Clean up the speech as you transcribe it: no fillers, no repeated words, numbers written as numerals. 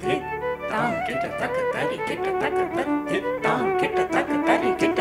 Get down, get a tuck a daddy, get a tuck a tuck, get down, get a tuck a daddy, get a